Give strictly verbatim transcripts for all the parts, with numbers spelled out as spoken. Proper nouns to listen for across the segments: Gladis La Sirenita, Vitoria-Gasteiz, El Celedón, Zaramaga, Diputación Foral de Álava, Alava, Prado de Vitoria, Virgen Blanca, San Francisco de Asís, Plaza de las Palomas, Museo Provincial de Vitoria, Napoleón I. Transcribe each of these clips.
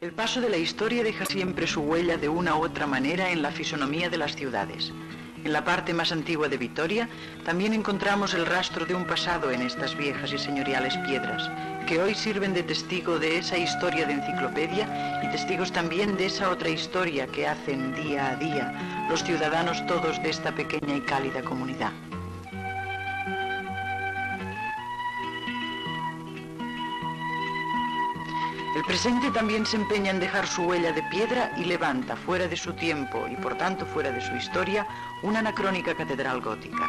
El paso de la historia deja siempre su huella de una u otra manera en la fisonomía de las ciudades. En la parte más antigua de Vitoria también encontramos el rastro de un pasado en estas viejas y señoriales piedras, que hoy sirven de testigo de esa historia de enciclopedia y testigos también de esa otra historia que hacen día a día los ciudadanos todos de esta pequeña y cálida comunidad. El presente también se empeña en dejar su huella de piedra y levanta, fuera de su tiempo y por tanto fuera de su historia, una anacrónica catedral gótica.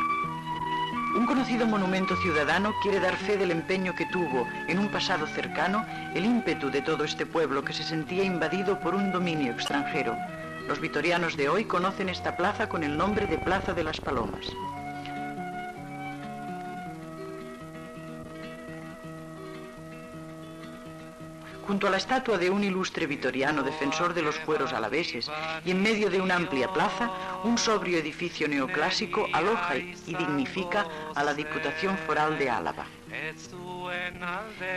Un conocido monumento ciudadano quiere dar fe del empeño que tuvo, en un pasado cercano, el ímpetu de todo este pueblo que se sentía invadido por un dominio extranjero. Los vitorianos de hoy conocen esta plaza con el nombre de Plaza de las Palomas. Junto a la estatua de un ilustre vitoriano defensor de los fueros alaveses y en medio de una amplia plaza, un sobrio edificio neoclásico aloja y dignifica a la Diputación Foral de Álava.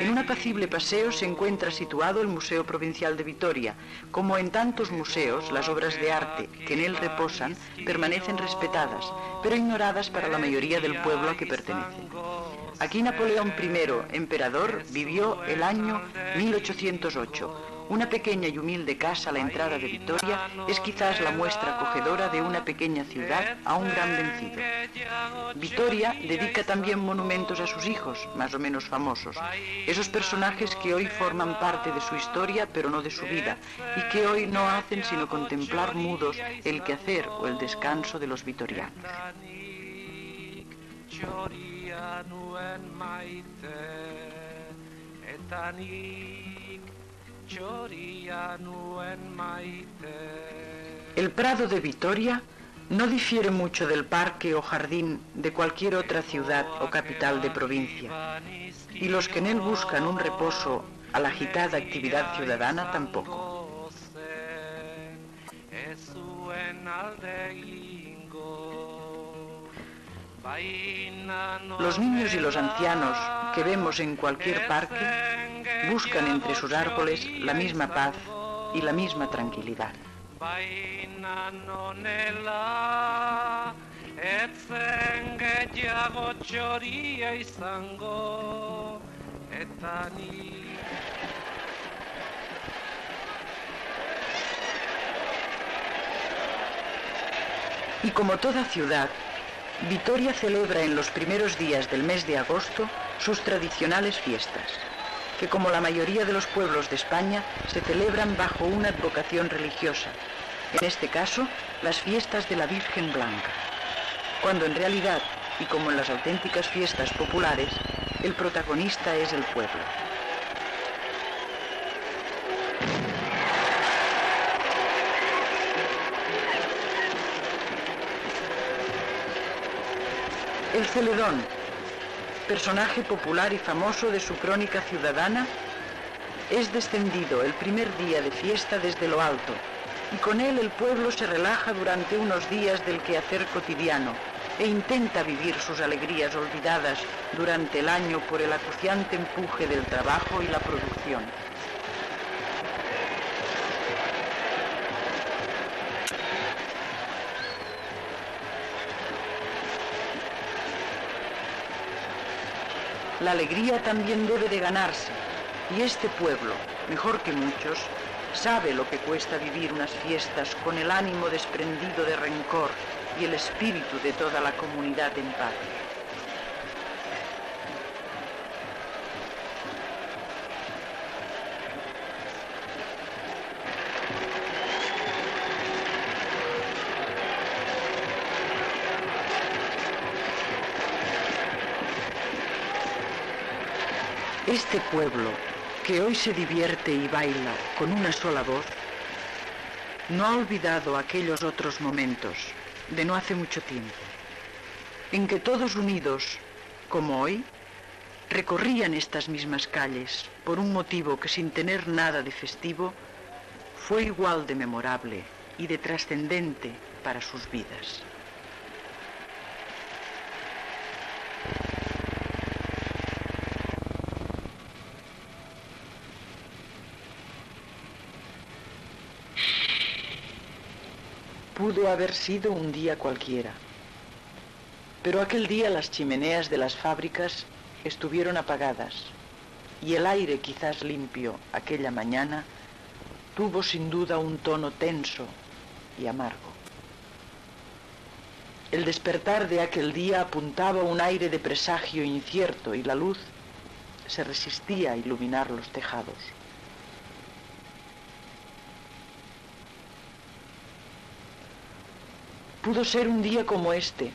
En un apacible paseo se encuentra situado el Museo Provincial de Vitoria. Como en tantos museos, las obras de arte que en él reposan permanecen respetadas, pero ignoradas para la mayoría del pueblo a que pertenecen. Aquí Napoleón primero, emperador, vivió el año mil ochocientos ocho. Una pequeña y humilde casa a la entrada de Vitoria es quizás la muestra acogedora de una pequeña ciudad a un gran vencido. Vitoria dedica también monumentos a sus hijos, más o menos famosos, esos personajes que hoy forman parte de su historia pero no de su vida, y que hoy no hacen sino contemplar mudos el quehacer o el descanso de los vitorianos. El Prado de Vitoria no difiere mucho del parque o jardín de cualquier otra ciudad o capital de provincia, y los que en él buscan un reposo a la agitada actividad ciudadana tampoco. Los niños y los ancianos que vemos en cualquier parque buscan entre sus árboles la misma paz y la misma tranquilidad. Y como toda ciudad, Vitoria celebra en los primeros días del mes de agosto sus tradicionales fiestas, que como la mayoría de los pueblos de España se celebran bajo una advocación religiosa, en este caso las fiestas de la Virgen Blanca, cuando en realidad, y como en las auténticas fiestas populares, el protagonista es el pueblo. El Celedón, personaje popular y famoso de su crónica ciudadana, es descendido el primer día de fiesta desde lo alto, y con él el pueblo se relaja durante unos días del quehacer cotidiano e intenta vivir sus alegrías olvidadas durante el año por el acuciante empuje del trabajo y la producción. La alegría también debe de ganarse, y este pueblo, mejor que muchos, sabe lo que cuesta vivir unas fiestas con el ánimo desprendido de rencor y el espíritu de toda la comunidad en paz. Este pueblo, que hoy se divierte y baila con una sola voz, no ha olvidado aquellos otros momentos de no hace mucho tiempo, en que todos unidos, como hoy, recorrían estas mismas calles por un motivo que sin tener nada de festivo, fue igual de memorable y de trascendente para sus vidas. Pudo haber sido un día cualquiera, pero aquel día las chimeneas de las fábricas estuvieron apagadas y el aire, quizás limpio aquella mañana, tuvo sin duda un tono tenso y amargo. El despertar de aquel día apuntaba un aire de presagio incierto y la luz se resistía a iluminar los tejados. Pudo ser un día como este,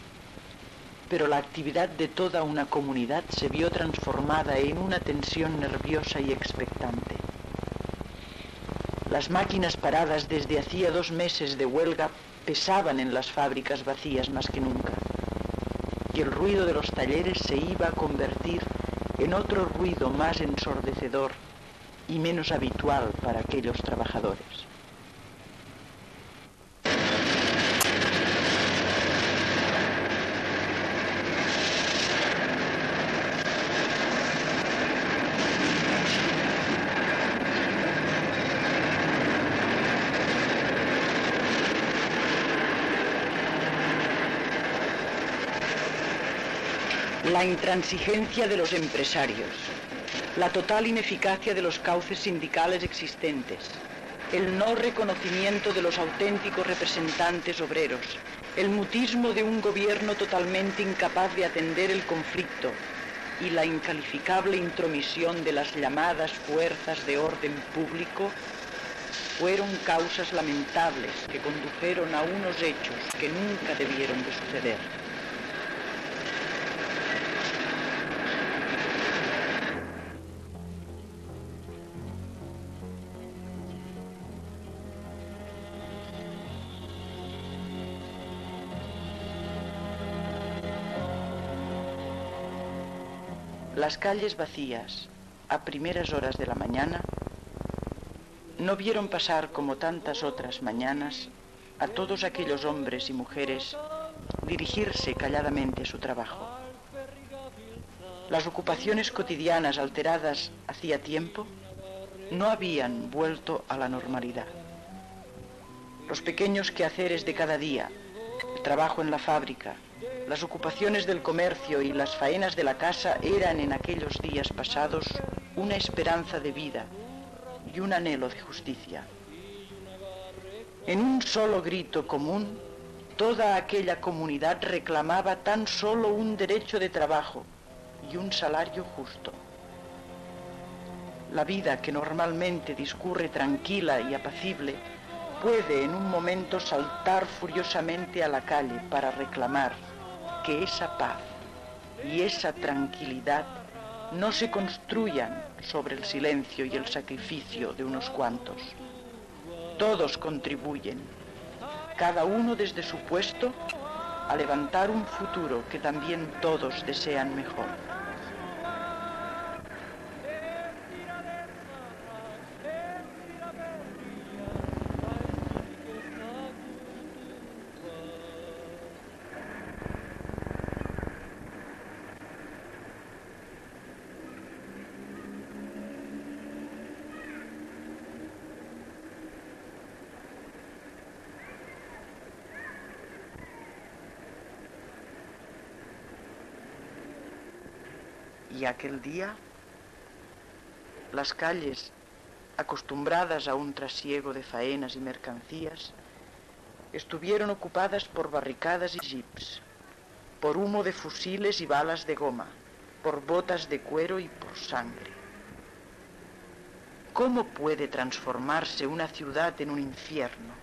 pero la actividad de toda una comunidad se vio transformada en una tensión nerviosa y expectante. Las máquinas paradas desde hacía dos meses de huelga pesaban en las fábricas vacías más que nunca, y el ruido de los talleres se iba a convertir en otro ruido más ensordecedor y menos habitual para aquellos trabajadores. La intransigencia de los empresarios, la total ineficacia de los cauces sindicales existentes, el no reconocimiento de los auténticos representantes obreros, el mutismo de un gobierno totalmente incapaz de atender el conflicto y la incalificable intromisión de las llamadas fuerzas de orden público fueron causas lamentables que condujeron a unos hechos que nunca debieron de suceder. Las calles vacías, a primeras horas de la mañana, no vieron pasar, como tantas otras mañanas, a todos aquellos hombres y mujeres dirigirse calladamente a su trabajo. Las ocupaciones cotidianas alteradas hacía tiempo no habían vuelto a la normalidad. Los pequeños quehaceres de cada día, el trabajo en la fábrica, las ocupaciones del comercio y las faenas de la casa eran en aquellos días pasados una esperanza de vida y un anhelo de justicia. En un solo grito común, toda aquella comunidad reclamaba tan solo un derecho de trabajo y un salario justo. La vida que normalmente discurre tranquila y apacible puede en un momento saltar furiosamente a la calle para reclamar que esa paz y esa tranquilidad no se construyan sobre el silencio y el sacrificio de unos cuantos. Todos contribuyen, cada uno desde su puesto, a levantar un futuro que también todos desean mejor. Y aquel día, las calles, acostumbradas a un trasiego de faenas y mercancías, estuvieron ocupadas por barricadas y jeeps, por humo de fusiles y balas de goma, por botas de cuero y por sangre. ¿Cómo puede transformarse una ciudad en un infierno?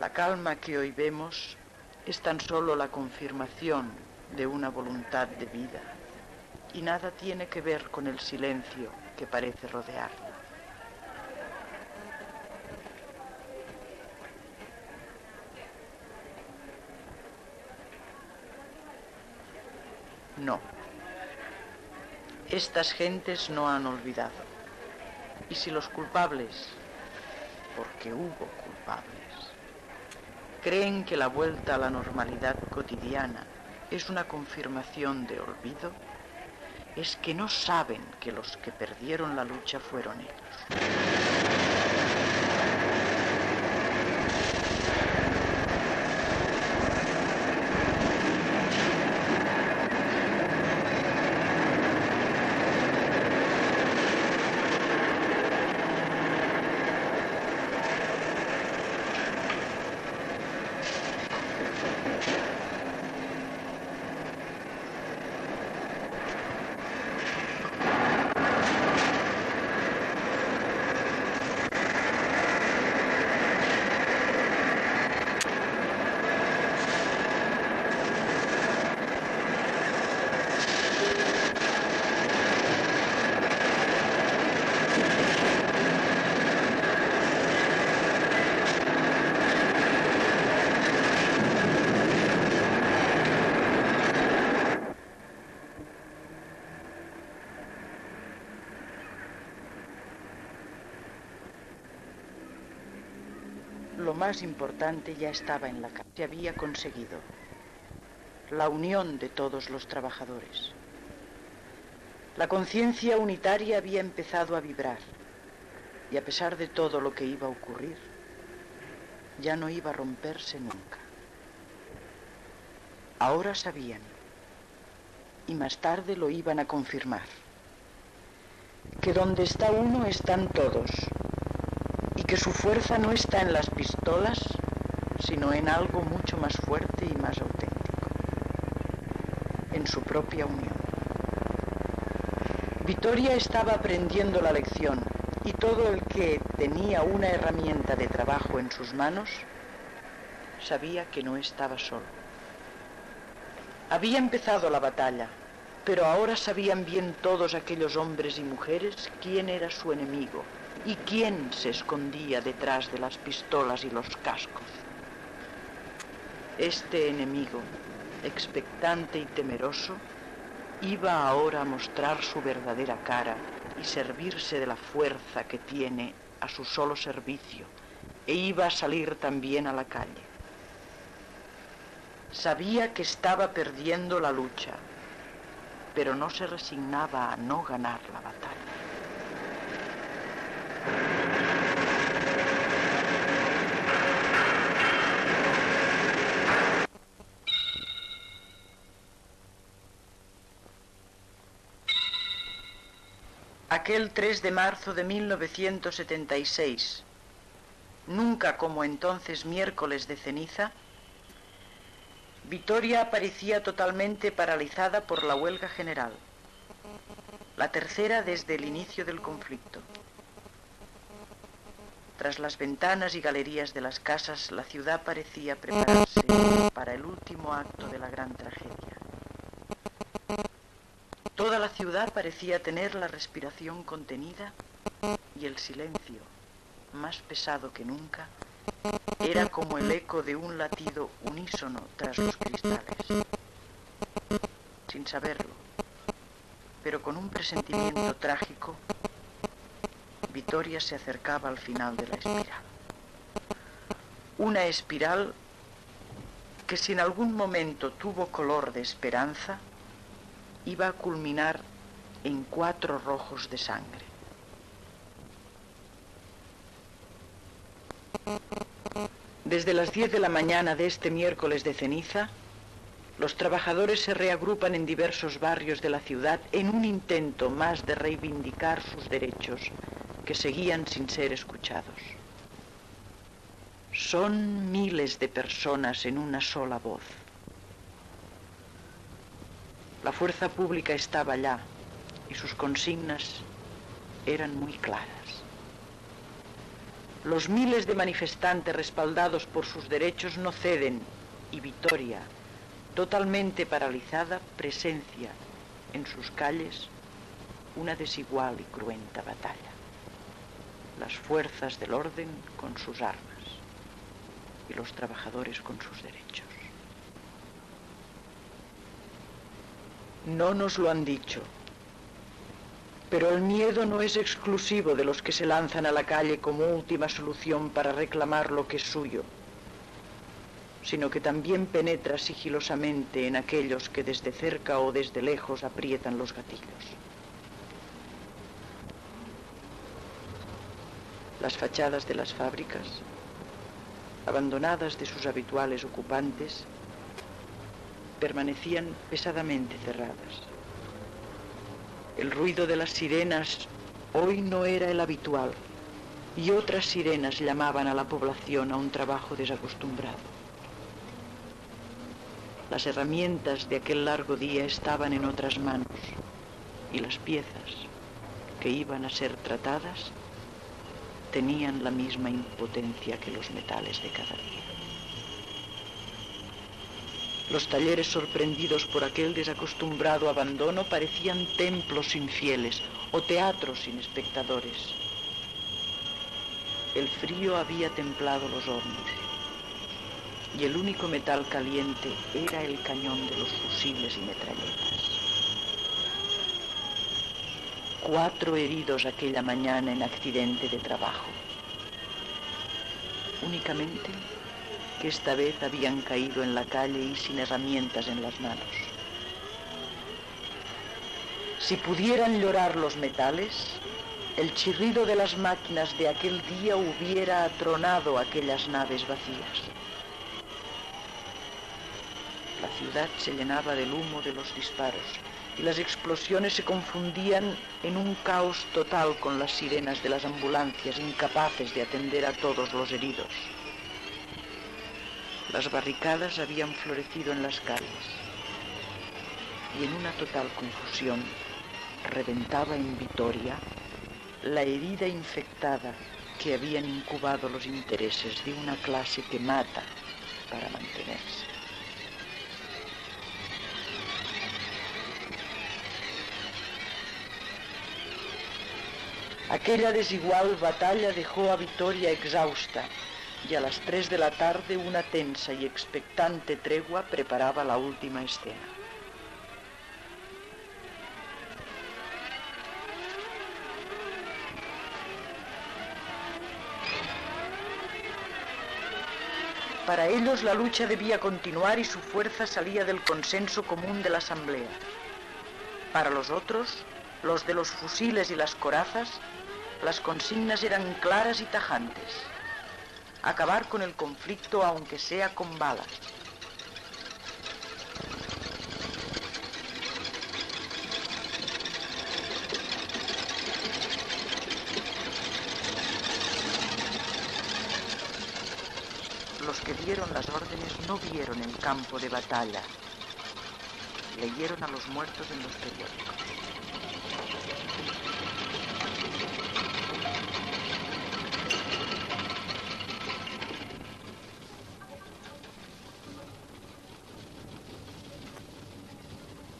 La calma que hoy vemos es tan solo la confirmación de una voluntad de vida, y nada tiene que ver con el silencio que parece rodearla. No, estas gentes no han olvidado, y si los culpables, porque hubo culpables, creen que la vuelta a la normalidad cotidiana es una confirmación de olvido, es que no saben que los que perdieron la lucha fueron ellos. más importante ya estaba en la calle. Se había conseguido la unión de todos los trabajadores. La conciencia unitaria había empezado a vibrar y a pesar de todo lo que iba a ocurrir, ya no iba a romperse nunca. Ahora sabían y más tarde lo iban a confirmar, que donde está uno están todos y que su fuerza no está en las pistolas, sino en algo mucho más fuerte y más auténtico, en su propia unión. Vitoria estaba aprendiendo la lección y todo el que tenía una herramienta de trabajo en sus manos sabía que no estaba solo. Había empezado la batalla, pero ahora sabían bien todos aquellos hombres y mujeres quién era su enemigo y quién se escondía detrás de las pistolas y los cascos. Este enemigo, expectante y temeroso, iba ahora a mostrar su verdadera cara y servirse de la fuerza que tiene a su solo servicio, e iba a salir también a la calle. Sabía que estaba perdiendo la lucha, pero no se resignaba a no ganar la batalla. Aquel tres de marzo de mil novecientos setenta y seis, nunca como entonces miércoles de ceniza, Vitoria aparecía totalmente paralizada por la huelga general, la tercera desde el inicio del conflicto. Tras las ventanas y galerías de las casas, la ciudad parecía prepararse para el último acto de la gran tragedia. Toda la ciudad parecía tener la respiración contenida y el silencio, más pesado que nunca, era como el eco de un latido unísono tras los cristales. Sin saberlo, pero con un presentimiento trágico, Vitoria se acercaba al final de la espiral. Una espiral que si en algún momento tuvo color de esperanza, iba a culminar en cuatro rojos de sangre. Desde las diez de la mañana de este miércoles de ceniza, los trabajadores se reagrupan en diversos barrios de la ciudad en un intento más de reivindicar sus derechos, que seguían sin ser escuchados. Son miles de personas en una sola voz. La fuerza pública estaba allá y sus consignas eran muy claras. Los miles de manifestantes respaldados por sus derechos no ceden y Vitoria, totalmente paralizada, presencia en sus calles una desigual y cruenta batalla. Las fuerzas del orden con sus armas y los trabajadores con sus derechos. No nos lo han dicho. Pero el miedo no es exclusivo de los que se lanzan a la calle como última solución para reclamar lo que es suyo, sino que también penetra sigilosamente en aquellos que desde cerca o desde lejos aprietan los gatillos. Las fachadas de las fábricas, abandonadas de sus habituales ocupantes, permanecían pesadamente cerradas. El ruido de las sirenas hoy no era el habitual, y otras sirenas llamaban a la población a un trabajo desacostumbrado. Las herramientas de aquel largo día estaban en otras manos, y las piezas que iban a ser tratadas tenían la misma impotencia que los metales de cada día. Los talleres sorprendidos por aquel desacostumbrado abandono parecían templos infieles o teatros sin espectadores. El frío había templado los hornos y el único metal caliente era el cañón de los fusiles y metralletas. Cuatro heridos aquella mañana en accidente de trabajo. únicamente que esta vez habían caído en la calle y sin herramientas en las manos. Si pudieran llorar los metales, el chirrido de las máquinas de aquel día hubiera atronado aquellas naves vacías. La ciudad se llenaba del humo de los disparos y las explosiones se confundían en un caos total con las sirenas de las ambulancias incapaces de atender a todos los heridos. Las barricadas habían florecido en las calles y en una total confusión reventaba en Vitoria la herida infectada que habían incubado los intereses de una clase que mata para mantenerse. Aquella desigual batalla dejó a Vitoria exhausta y a las tres de la tarde una tensa y expectante tregua preparaba la última escena. Para ellos la lucha debía continuar y su fuerza salía del consenso común de la asamblea. Para los otros, los de los fusiles y las corazas, las consignas eran claras y tajantes. Acabar con el conflicto, aunque sea con balas. Los que dieron las órdenes no vieron el campo de batalla. Leyeron a los muertos en los periódicos.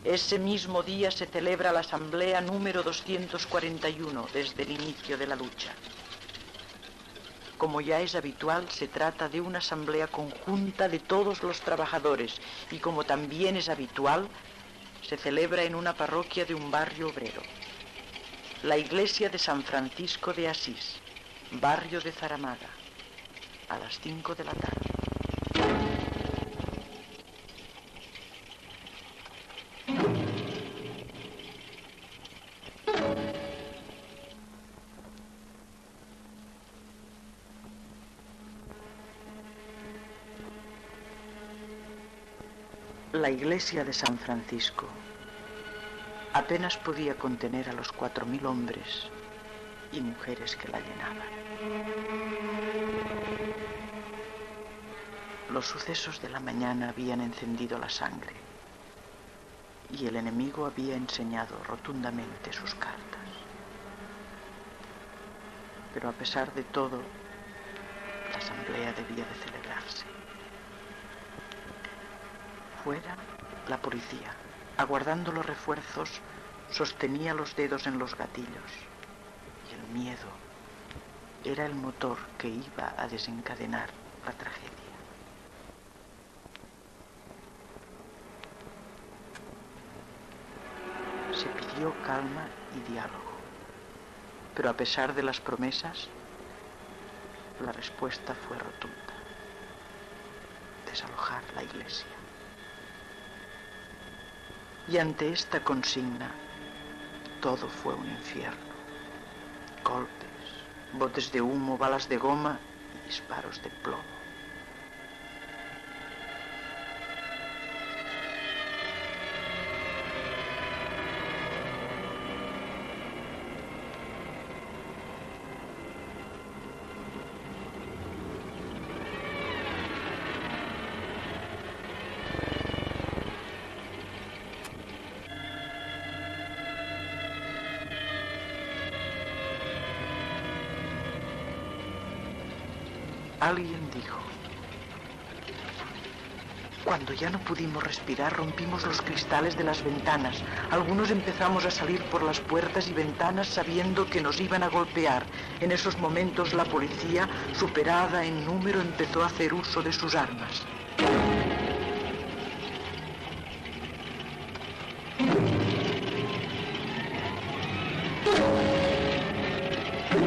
Ese mismo día se celebra la asamblea número doscientos cuarenta y uno desde el inicio de la lucha. Como ya es habitual, se trata de una asamblea conjunta de todos los trabajadores y como también es habitual, se celebra en una parroquia de un barrio obrero. La iglesia de San Francisco de Asís, barrio de Zaramaga, a las cinco de la tarde. La iglesia de San Francisco apenas podía contener a los cuatro mil hombres y mujeres que la llenaban. Los sucesos de la mañana habían encendido la sangre y el enemigo había enseñado rotundamente sus cartas. Pero a pesar de todo, la asamblea debía de celebrarse. Fuera, la policía, aguardando los refuerzos, sostenía los dedos en los gatillos. Y el miedo era el motor que iba a desencadenar la tragedia. Se pidió calma y diálogo, pero a pesar de las promesas, la respuesta fue rotunda. Desalojar la iglesia. Y ante esta consigna, todo fue un infierno. Golpes, botes de humo, balas de goma y disparos de plomo. Alguien dijo, cuando ya no pudimos respirar, rompimos los cristales de las ventanas. Algunos empezamos a salir por las puertas y ventanas sabiendo que nos iban a golpear. En esos momentos la policía, superada en número, empezó a hacer uso de sus armas.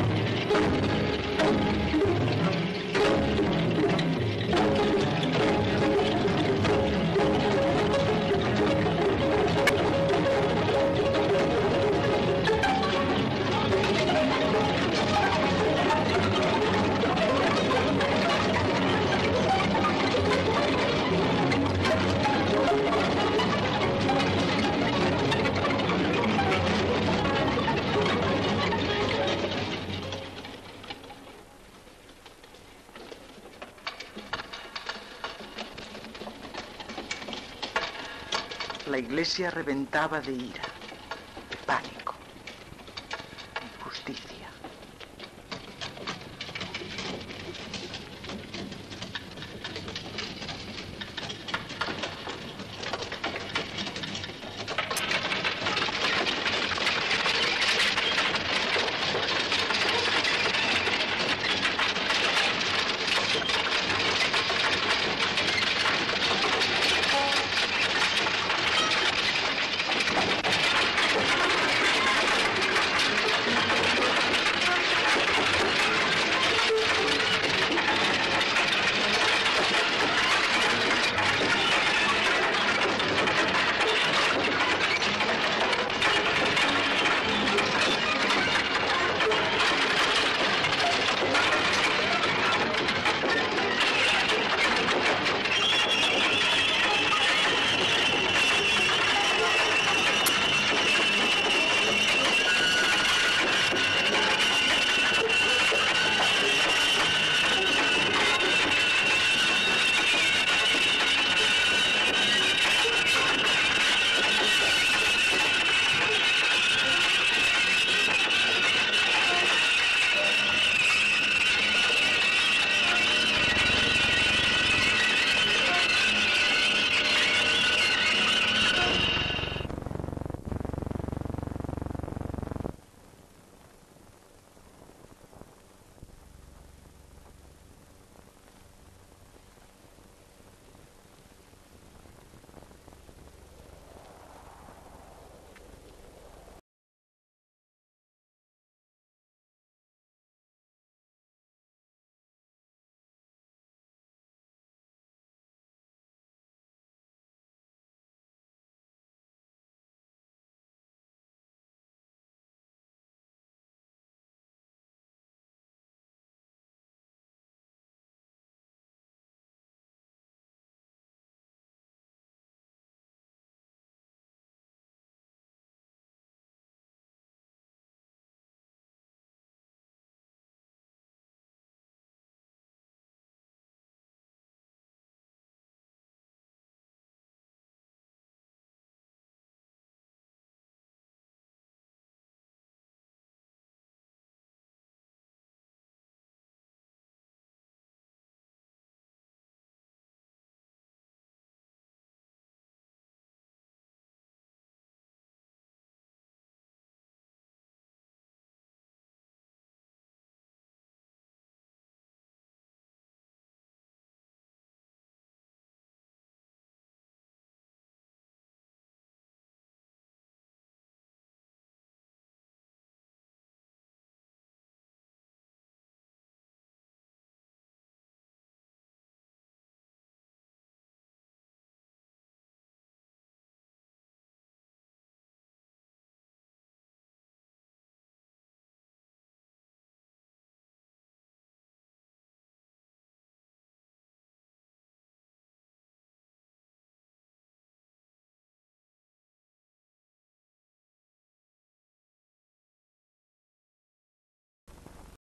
Thank you. La iglesia reventaba de ira, de pánico.